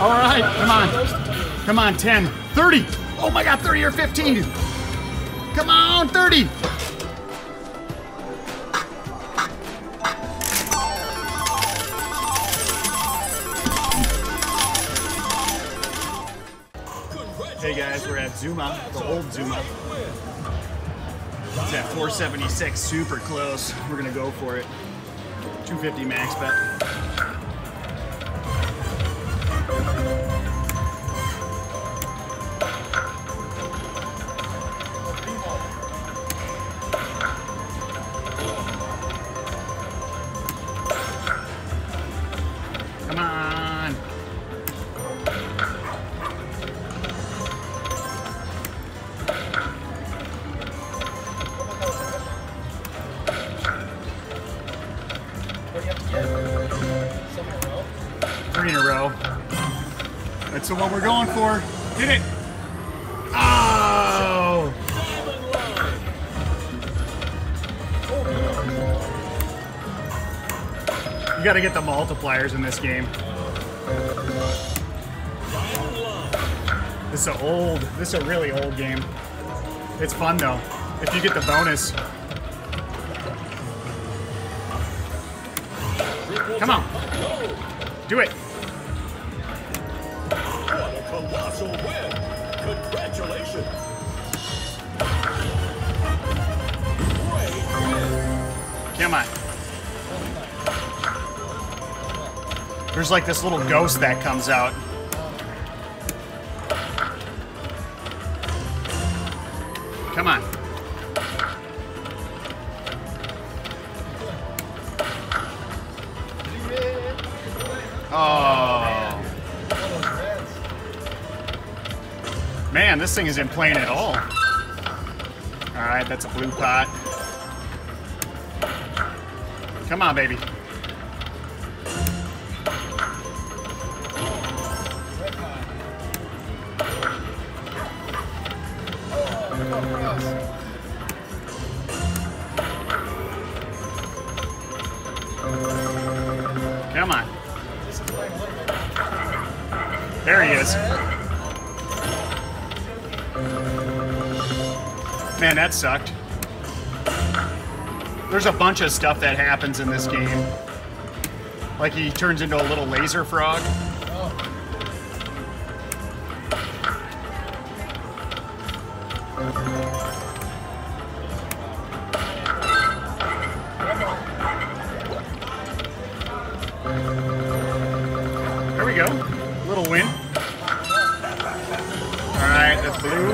All right, come on. Come on, 10, 30. Oh my God, 30 or 15. Come on, 30. Hey guys, we're at Zuma, the old Zuma. It's at 476, super close. We're gonna go for it. 250 max bet. Come on. Three in a row. That's the one we're going for. Hit it. Oh! You got to get the multipliers in this game. This is a really old game. It's fun though, if you get the bonus. Come on. Do it. What a colossal win. Congratulations. Come on. There's like this little ghost that comes out. Come on. Oh. Man, this thing isn't playing at all. All right, that's a blue pot. Come on, baby. Come on. There he is. Man, that sucked. There's a bunch of stuff that happens in this game. Like he turns into a little laser frog. There we go. Little win. Alright, that's blue.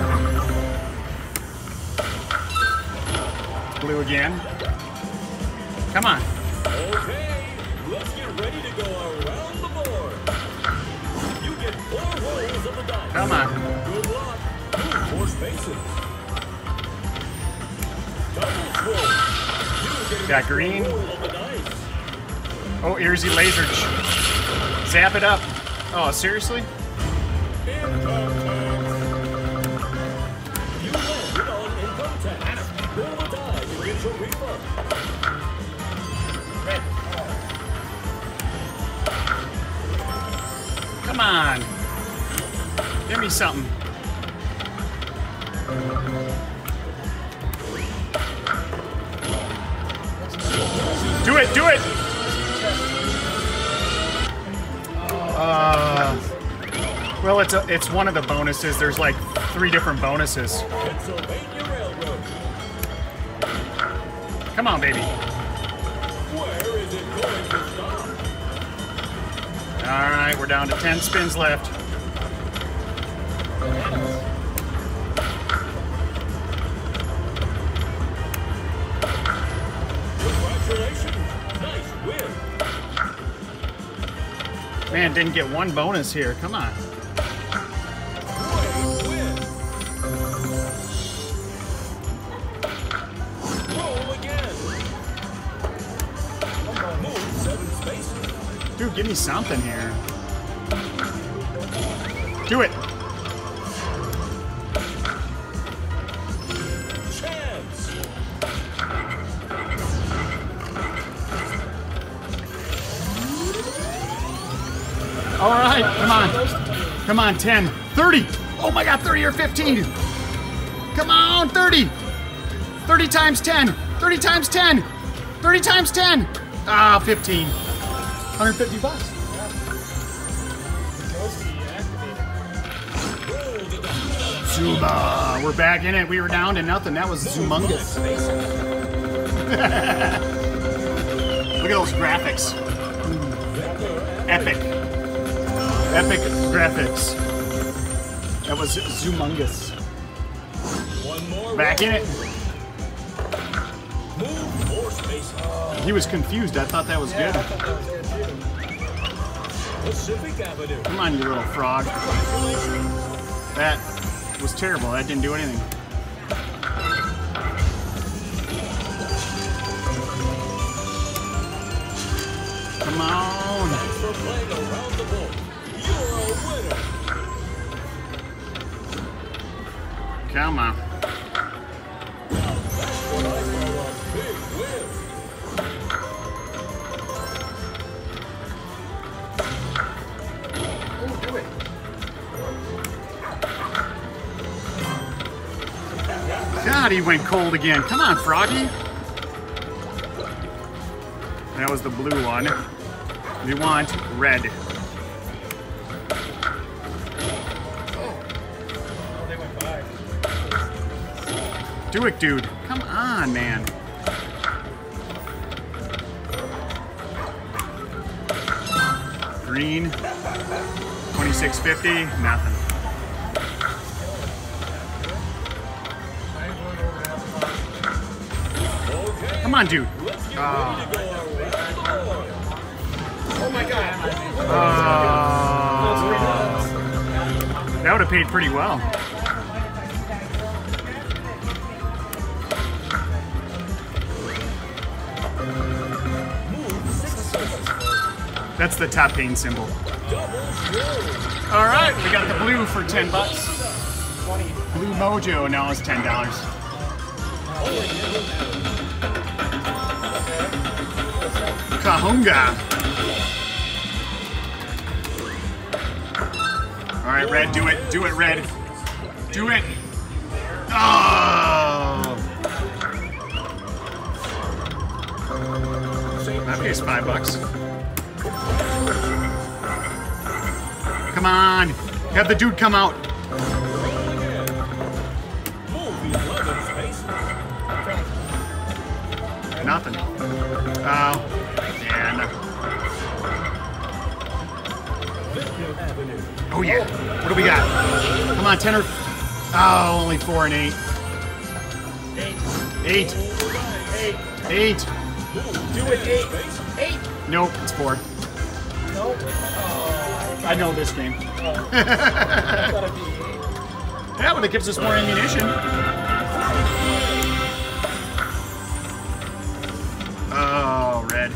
Blue again. Come on. Okay, let's get ready to go around the board. You get 4 holes of the dice. Come on. Good luck. 4 spaces. Double twirl. Got green. Oh, here's the laser. Zap it up. Oh, seriously? Come on. Give me something. Do it, do it! Well, it's one of the bonuses. There's like 3 different bonuses. Come on, baby. All right, we're down to 10 spins left. Congratulations, nice win. Man, didn't get one bonus here. Come on. Dude, give me something here. Do it. All right, come on. Come on, 10, 30. Oh my God, 30 or 15. Come on, 30. 30 times 10, 30 times 10, 30 times 10. Ah, 15. 150 bucks. Zuma, we're back in it. We were down to nothing. That was Zumungous. Look at those graphics. Epic. Epic graphics. That was Zumungous. Back in it. He was confused. I thought that was good. Come on, you little frog. That was terrible. That didn't do anything. Come on. Thanks for playing around the bowl. You're a winner. Come on. Oh, do it. God, he went cold again. Come on, Froggy. That was the blue one. We want red. Oh, they went by. Do it, dude. Come on, man. Green. 2650. Nothing. Come on, dude. Oh my God. That would have paid pretty well. That's the top gain symbol. All right, we got the blue for 10 bucks. Blue Mojo now is $10. Kahunga. All right, red, do it. Do it, red. Do it. Oh! That pays $5. Come on. Have the dude come out. Nothing. Oh. Oh yeah, what do we got? Come on, 10 or... Oh, only 4 and 8. 8. 8. 8. Do it, 8. 8. Nope, it's 4. Nope. I know this game. Yeah, but it gives us more ammunition. Oh, red.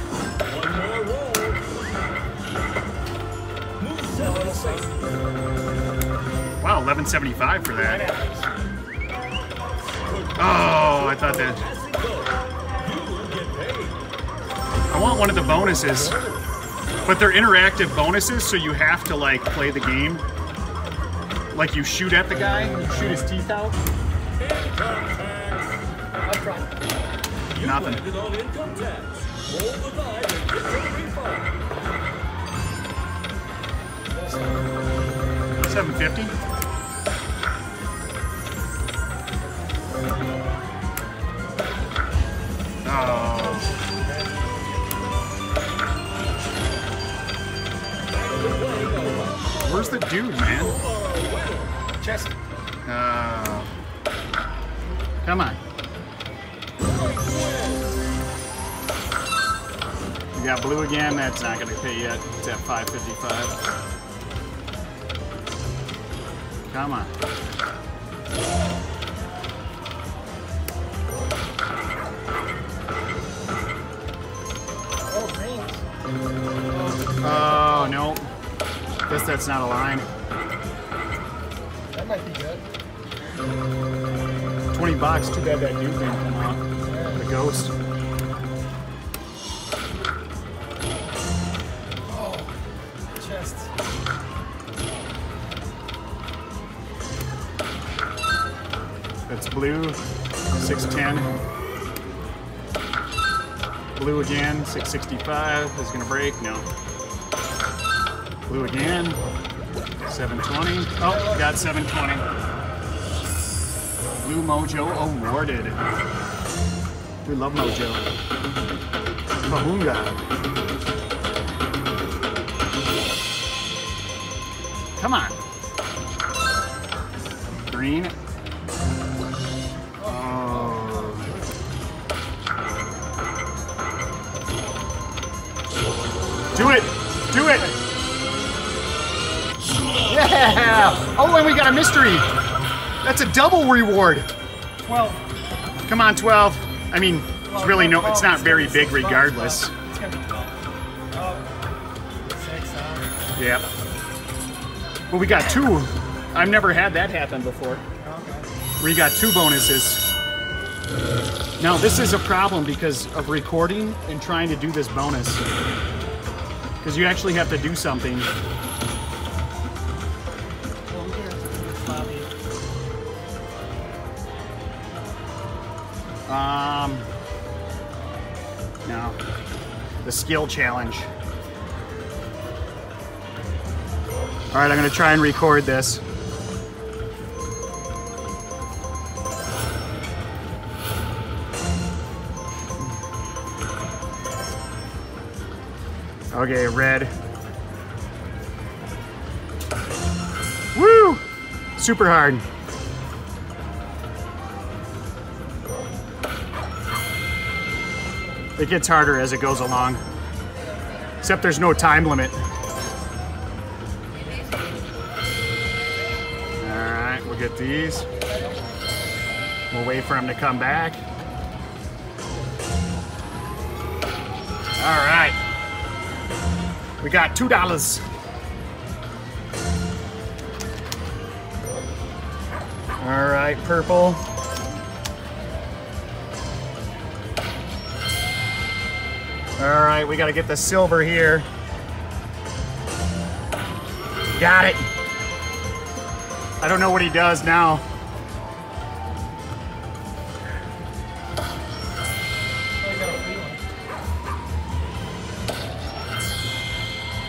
Wow, 1175 for that. Oh, I thought that. I want one of the bonuses, but they're interactive bonuses, so you have to like play the game. Like you shoot at the guy, you shoot his teeth out. Nothing. 750. Oh. Where's the dude, man? Chest. Oh. Come on. We got blue again. That's not going to pay yet. It's at 555. Come on. Oh, no. Guess that's not a line. That might be good. 20 bucks. Too bad that new thing came out. The ghost. Oh, chest. blue, 610. Blue again, 665. Is gonna break? No. Blue again, 720. Oh, got 720. Blue Mojo awarded. We love Mojo. Bahunga. Come on. Green. Oh. Do it! Do it! Yeah! Oh, and we got a mystery! That's a double reward! 12. Come on, 12. I mean, it's really no, it's not very big regardless. It's gonna be 12. Oh. 6, yeah. Well, we got two. I've never had that happen before. Okay. We got two bonuses. Now this is a problem because of recording and trying to do this bonus. Because you actually have to do something. No. The skill challenge. All right, I'm gonna try and record this. Okay, red. Woo! Super hard. It gets harder as it goes along. Except there's no time limit. Alright, we'll get these. We'll wait for them to come back. Alright. We got $2. All right, purple. All right, we gotta get the silver here. Got it. I don't know what he does now.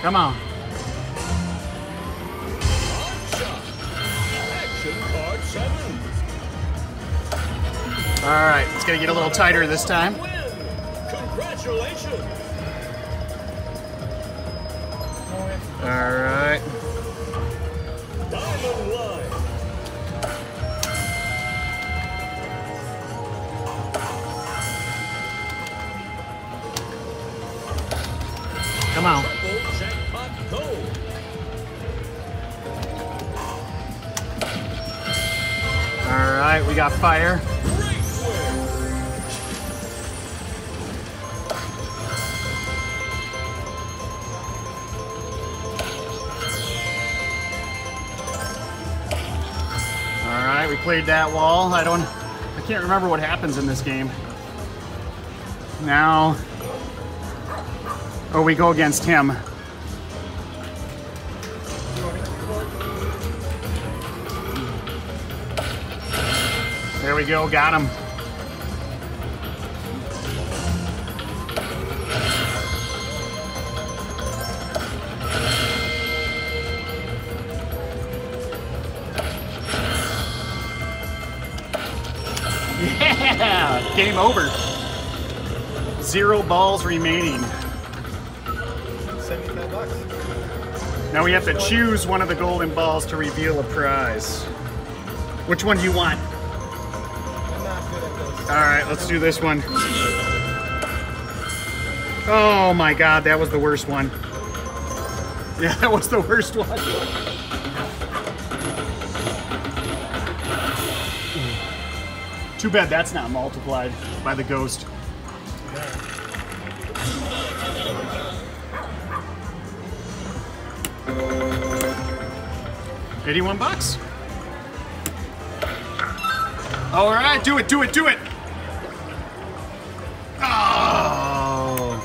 Come on. Alright, it's gonna get a little tighter this time. Congratulations. Alright. Diamond line. Come on. Alright, we got fire. Alright, we played that wall. I can't remember what happens in this game. Now. Or we go against him. There we go, got him. Yeah, game over. 0 balls remaining. Now we have to choose one of the golden balls to reveal a prize. Which one do you want? I'm not good at this. All right, let's do this one. Oh my God, that was the worst one. Yeah, that was the worst one. Too bad that's not multiplied by the ghost. $81. All right, do it, do it, do it. Oh.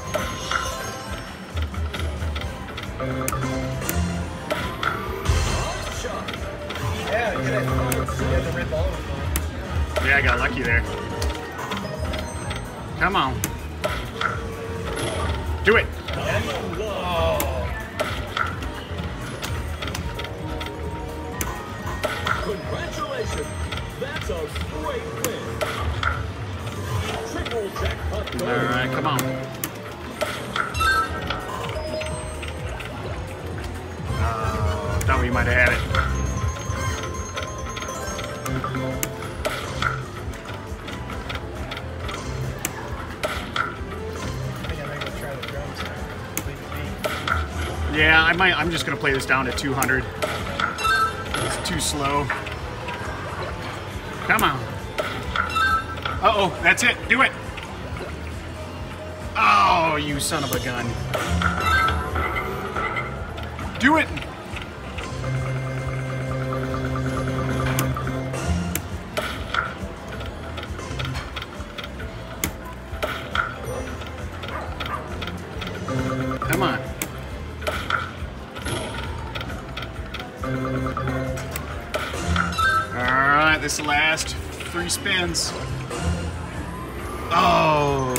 Yeah, I Come on. Do it. Congratulations. That's a great win. Triple jackpot. All right, come on. Thought we might have had it. Yeah, I might. I'm just gonna play this down to 200. It's too slow. Come on. Uh-oh, that's it. Do it. Oh, you son of a gun. Do it. This last three spins. Oh,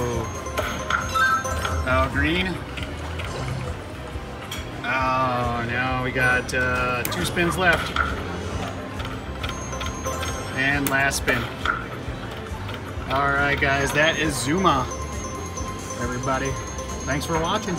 green. Oh, now we got two spins left. And last spin. All right, guys, that is Zuma, everybody. Thanks for watching.